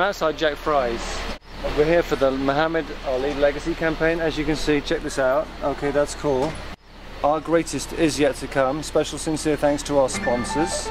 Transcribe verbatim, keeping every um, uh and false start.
I'm outside Jack Fry's. We're here for the Muhammad Ali Legacy campaign. As you can see, check this out. Okay, that's cool. Our greatest is yet to come. Special sincere thanks to our sponsors.